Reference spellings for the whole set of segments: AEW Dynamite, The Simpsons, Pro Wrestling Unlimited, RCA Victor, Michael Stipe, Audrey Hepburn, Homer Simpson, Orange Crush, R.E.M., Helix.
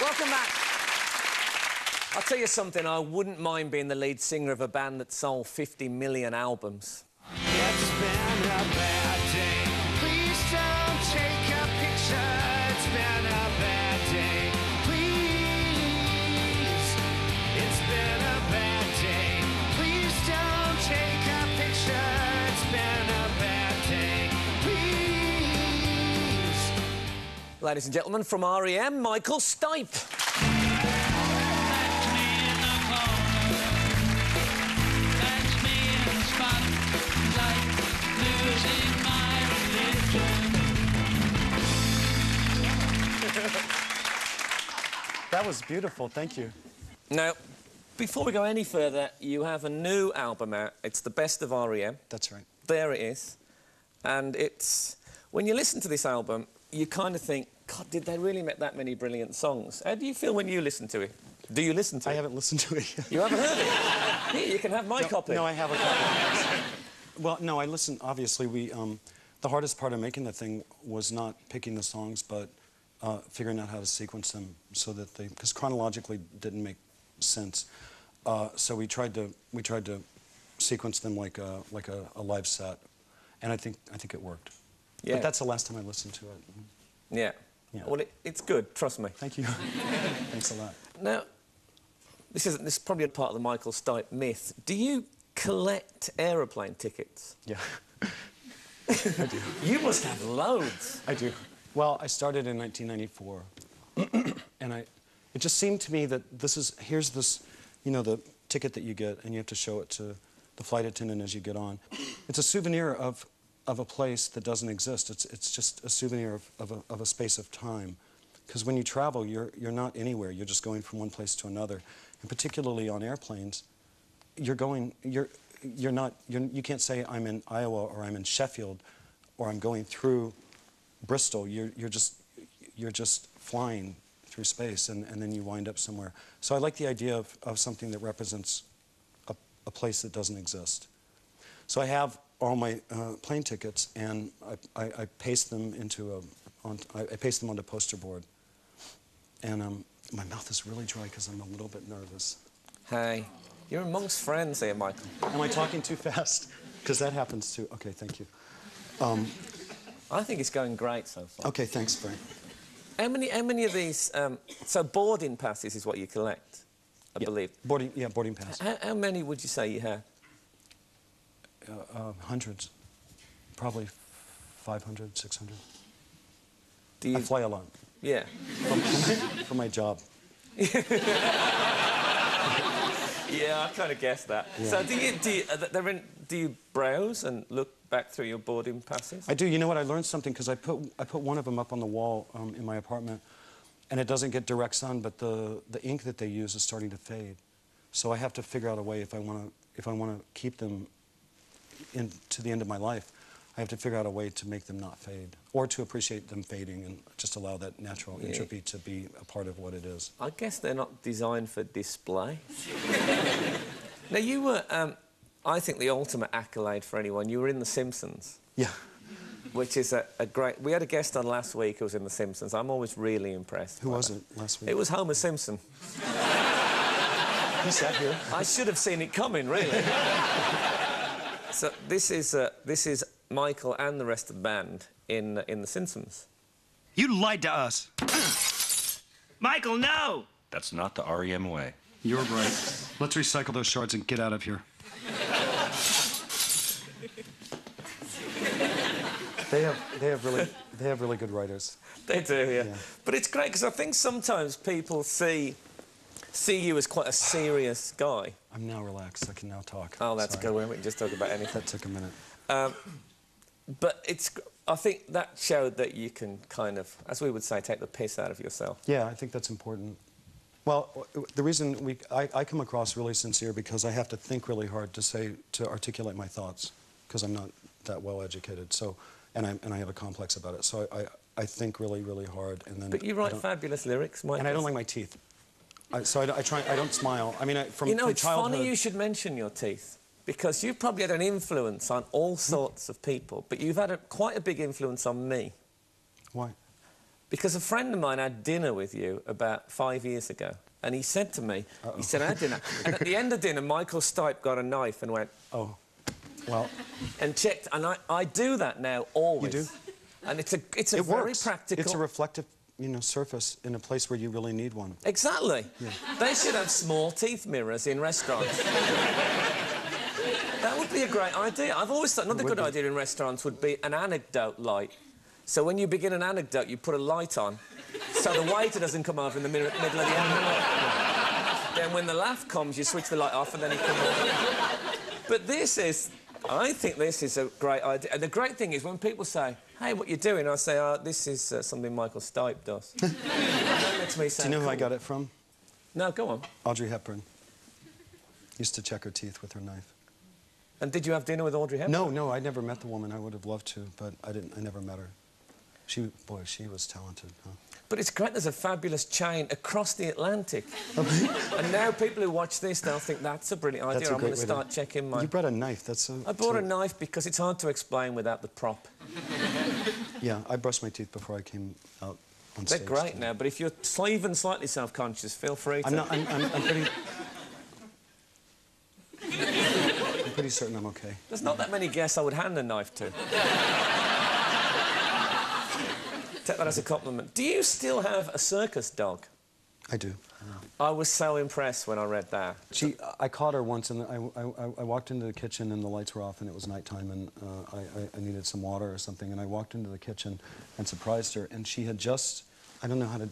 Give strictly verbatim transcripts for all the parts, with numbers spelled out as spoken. Welcome back. I'll tell you something, I wouldn't mind being the lead singer of a band that sold fifty million albums. It's been a bad day. Please don't take a picture. It's been a bad day. Please. It's been a bad day. Please don't take a picture. It's been a bad day. Please. Ladies and gentlemen, from R E M, Michael Stipe. That was beautiful, thank you. Now, before we go any further, you have a new album out. It's the best of R E M. That's right. There it is. And it's... when you listen to this album, you kind of think, God, did they really make that many brilliant songs? How do you feel when you listen to it? Do you listen to I it? I haven't listened to it yet. You haven't heard it? Here, you can have my no, copy. No, I have a copy. Well, no, I listen... obviously, we... Um, the hardest part of making the thing was not picking the songs, but... Uh, figuring out how to sequence them so that they, because chronologically didn't make sense, uh, so we tried to we tried to sequence them like a like a, a live set, and I think I think it worked. Yeah. But that's the last time I listened to it. Yeah. Yeah. Well, it, it's good. Trust me. Thank you. Thanks a lot. Now, this isn't this is probably a part of the Michael Stipe myth. Do you collect aeroplane tickets? Yeah. I do. You must have loads. I do. Well, I started in nineteen ninety-four, and I, it just seemed to me that this is, here's this, you know, the ticket that you get, and you have to show it to the flight attendant as you get on. It's a souvenir of, of a place that doesn't exist. It's, it's just a souvenir of, of, a, of a space of time. Because when you travel, you're, you're not anywhere. You're just going from one place to another. And particularly on airplanes, you're going, you're, you're not, you're, you can't say I'm in Iowa, or I'm in Sheffield, or I'm going through Bristol. You're you're just you're just flying through space, and, and then you wind up somewhere. So I like the idea of, of something that represents a, a place that doesn't exist. So I have all my uh, plane tickets, and I, I, I paste them into a on, I, I paste them onto poster board. And um, my mouth is really dry because I'm a little bit nervous. Hey, you're amongst friends here, Michael. Am I talking too fast? Because that happens too. Okay, thank you. Um, I think it's going great so far. OK, thanks, Frank. How many, how many of these... Um, so boarding passes is what you collect, I yeah. believe. Boarding, yeah, boarding pass. How, how many would you say you have? Uh, uh, hundreds. Probably five hundred, six hundred. Do you... I fly a lot. Yeah. For, my, for my job. Yeah, I kind of guessed that. Yeah. So do you, do, you, they're in, do you browse and look back through your boarding passes? I do. You know what? I learned something, because I put, I put one of them up on the wall um, in my apartment, and it doesn't get direct sun, but the, the ink that they use is starting to fade. So I have to figure out a way, if I want to if I want to keep them in, to the end of my life, I have to figure out a way to make them not fade, or to appreciate them fading and just allow that natural yeah. entropy to be a part of what it is. I guess they're not designed for display. Now, you were, um, I think, the ultimate accolade for anyone. You were in The Simpsons. Yeah. Which is a, a great... We had a guest on last week who was in The Simpsons. I'm always really impressed. Who was it last week? It was Homer Simpson. He sat here. I should have seen it coming, really. So this is... Uh, this is Michael and the rest of the band in, in The Simpsons. You lied to us. Michael, no! That's not the R E M way. You're right. Let's recycle those shards and get out of here. They have, they have really, they have really good writers. They do, yeah. yeah. But it's great, because I think sometimes people see, see you as quite a serious guy. I'm now relaxed. I can now talk. Oh, that's Sorry. a good one. We can just talk about anything. That took a minute. Um, but it's, I think that showed that you can kind of, as we would say, take the piss out of yourself. Yeah, I think that's important. Well, the reason we, I, I come across really sincere, because I have to think really hard to say, to articulate my thoughts, because I'm not that well educated, so, and I, and I have a complex about it, so I, I, I think really, really hard, and then... But you write fabulous lyrics, Michael. And I don't like my teeth, I, so I, I try, I don't smile. I mean, I, from, you know, from it's childhood... funny you should mention your teeth. Because you've probably had an influence on all sorts of people, but you've had a, quite a big influence on me. Why? because a friend of mine had dinner with you about five years ago, and he said to me, Uh-oh. he said, I had dinner, and at the end of dinner, Michael Stipe got a knife and went, oh, well, and checked, and I, I do that now always. You do? And it's a, it's a it very works. practical... It's a reflective, you know, surface in a place where you really need one. Exactly. Yeah. They should have small teeth mirrors in restaurants. That would be a great idea. I've always thought another good be. idea in restaurants would be an anecdote light. So when you begin an anecdote, you put a light on so the waiter doesn't come over in the middle of the hour. Then when the laugh comes, you switch the light off and then he comes over. But this is... I think this is a great idea. And the great thing is when people say, hey, what are you doing? I say, oh, this is uh, something Michael Stipe does. That makes me sound Do you know cool. who I got it from? No, go on. Audrey Hepburn. Used to check her teeth with her knife. And did you have dinner with Audrey Hepburn? No, no, I never met the woman. I would have loved to, but I didn't. I never met her. She, boy, she was talented, huh? But it's great, there's a fabulous chain across the Atlantic. And now people who watch this, they'll think, that's a brilliant idea, a I'm going to start to... checking my... You brought a knife, that's so... I brought so... a knife because it's hard to explain without the prop. Yeah, I brushed my teeth before I came out on stage. They're great today. now, but if you're even slightly self-conscious, feel free to... I'm not, I'm, I'm, I'm pretty... I'm pretty certain I'm okay. There's not that many guests I would hand a knife to. Take that as a compliment. Do you still have a circus dog? I do. I was so impressed when I read that. She, I caught her once, and I, I, I walked into the kitchen, and the lights were off, and it was nighttime, and uh, I, I needed some water or something, and I walked into the kitchen and surprised her, and she had just... I don't know how to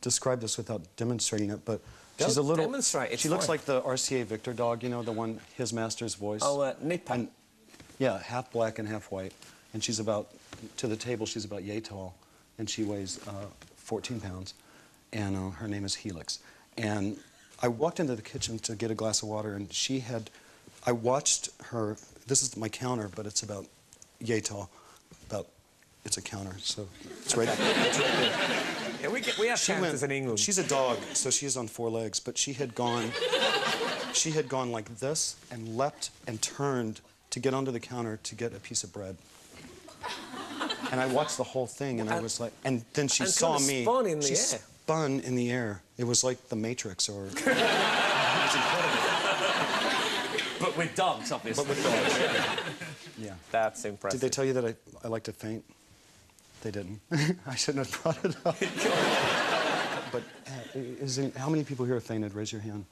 describe this without demonstrating it, but don't she's a little... demonstrate. It's she looks fine. like the R C A Victor dog, you know, the one, his master's voice. Oh, uh, Nipa. Yeah, half black and half white, and she's about... To the table, she's about yay tall. And she weighs uh, fourteen pounds, and uh, her name is Helix. And I walked into the kitchen to get a glass of water, and she had... I watched her... This is my counter, but it's about yay tall. About... It's a counter, so it's right, it's right there. Yeah, we, get, we have she counters went, in England. She's a dog, so she is on four legs, but she had gone... she had gone like this, and leapt and turned to get onto the counter to get a piece of bread. And I watched the whole thing, and, and I was like... And then she and saw kind of me... spun in the she air. spun in the air. It was like The Matrix, or... It was incredible. But with dogs, obviously. But with dogs, yeah. Yeah. That's impressive. Did they tell you that I, I like to faint? They didn't. I shouldn't have brought it up. But uh, is it, how many people here have fainted? Raise your hand.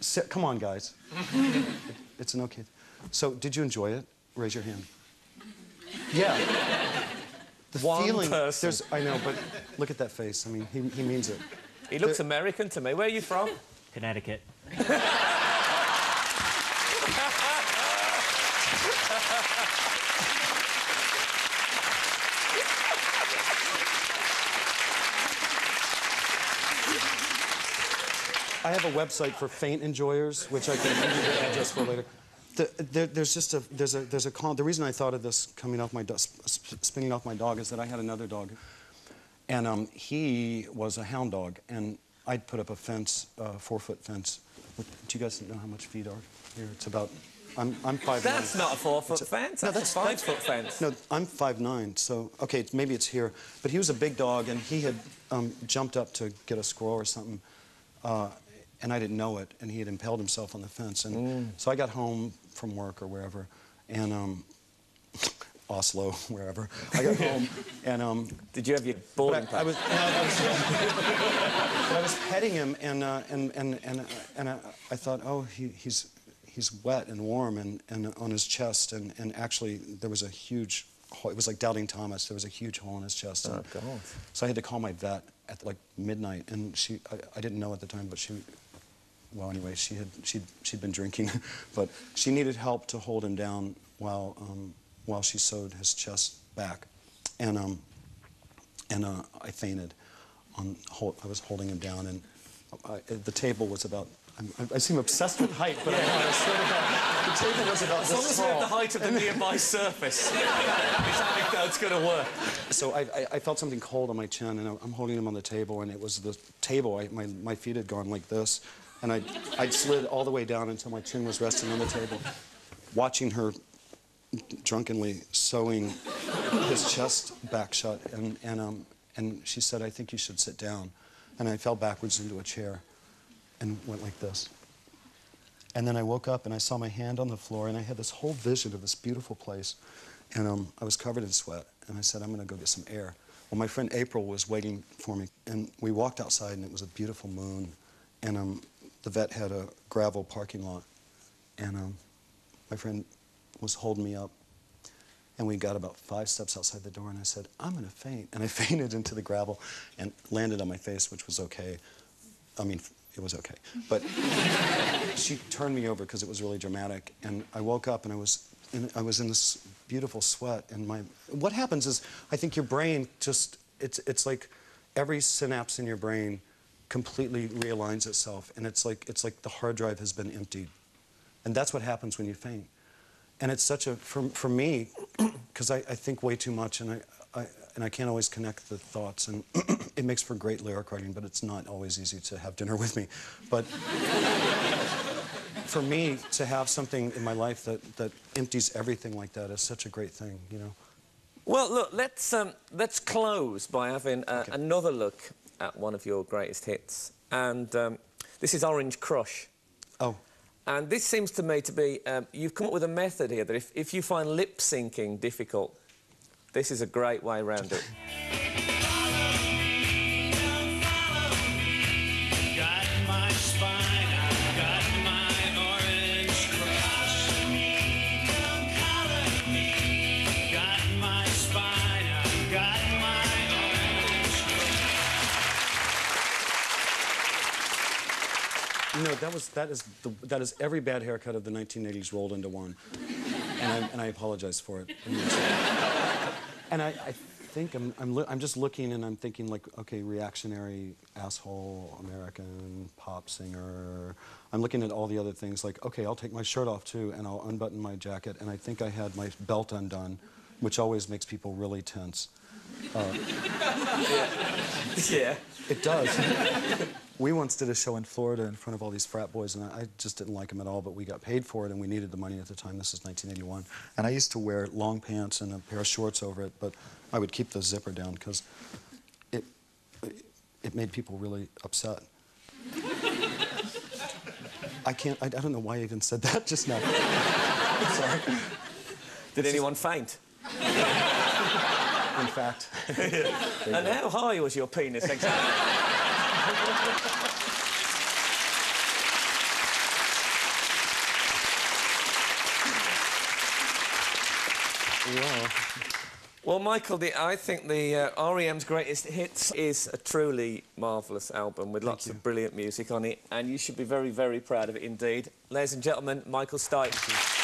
Sit, come on, guys. it, it's an okay... So, did you enjoy it? Raise your hand. Yeah. The One feeling, person. There's, I know, but look at that face. I mean, he, he means it. He looks the, American to me. Where are you from? Connecticut. I have a website for faint enjoyers, which I can give you the address for later. The, there, there's just a there's a there's a con the reason I thought of this coming off my do sp spinning off my dog is that I had another dog, and um, he was a hound dog, and I'd put up a fence, a uh, four foot fence. With, do you guys know how much feet are here? It's about I'm I'm five. That's nine. not a four foot a, fence. No, that's a five foot fence. No, I'm five nine. So okay, maybe it's here. But he was a big dog, and he had um, jumped up to get a squirrel or something. Uh, And I didn't know it, and he had impaled himself on the fence. And mm. so I got home from work or wherever, and um, Oslo, wherever. I got home, and um. Did you have your boarding pass? I, I was, no, I was, but I was petting him, and uh, and and and and I, I thought, oh, he, he's he's wet and warm, and and on his chest, and and actually there was a huge hole. It was like Doubting Thomas. There was a huge hole in his chest. Oh God! So I had to call my vet at like midnight, and she, I, I didn't know at the time, but she. Well, anyway, she had she'd she'd been drinking, but she needed help to hold him down while um, while she sewed his chest back, and um, and uh, I fainted. On hold, I was holding him down, and I, the table was about. I'm, I seem obsessed with height, but yeah. I, I was sort of about, the table was about. As long as we have the height of the nearby surface, this anecdote's going to work. So I, I I felt something cold on my chin, and I'm holding him on the table, and it was the table. I, my my feet had gone like this. And I'd, I'd slid all the way down until my chin was resting on the table, watching her drunkenly sewing his chest back shut, and, and, um, and she said, I think you should sit down. And I fell backwards into a chair and went like this. And then I woke up and I saw my hand on the floor, and I had this whole vision of this beautiful place. And um, I was covered in sweat, and I said, I'm gonna go get some air. Well, my friend April was waiting for me, and we walked outside, and it was a beautiful moon, and um, the vet had a gravel parking lot, and um, my friend was holding me up, and we got about five steps outside the door, and I said, I'm gonna faint, and I fainted into the gravel and landed on my face, which was okay. I mean, it was okay, but she turned me over because it was really dramatic, and I woke up, and I was And I was in this beautiful sweat, and my... What happens is, I think your brain just... It's, it's like every synapse in your brain completely realigns itself, and it's like, it's like the hard drive has been emptied. And that's what happens when you faint. And it's such a... For, for me, because I, I think way too much, and I, I, and I can't always connect the thoughts, and it makes for great lyric writing, but it's not always easy to have dinner with me. But... For me, to have something in my life that, that empties everything like that is such a great thing, you know? Well, look, let's, um, let's close by having uh, okay. another look at one of your greatest hits. And um, this is Orange Crush. Oh. And this seems to me to be... Um, you've come up with a method here that if, if you find lip-syncing difficult, this is a great way around it. No, that was that is the, that is every bad haircut of the nineteen eighties rolled into one, and I, and I apologize for it. And I, I think I'm I'm, I'm just looking and I'm thinking like, okay, reactionary asshole American pop singer. I'm looking at all the other things like, okay, I'll take my shirt off too, and I'll unbutton my jacket, and I think I had my belt undone, which always makes people really tense. Uh, yeah, it does. We once did a show in Florida in front of all these frat boys, and I just didn't like them at all, but we got paid for it, and we needed the money at the time. This is nineteen eighty-one. And I used to wear long pants and a pair of shorts over it, but I would keep the zipper down because it, it made people really upset. I can't... I, I don't know why I even said that just now. I'm sorry. Did it's anyone just... faint? In fact. And how high was your penis exactly? Wow. Well, Michael, the, I think the uh, R E M's Greatest Hits is a truly marvellous album with lots of brilliant music on it, and you should be very, very proud of it indeed. Ladies and gentlemen, Michael Stipe.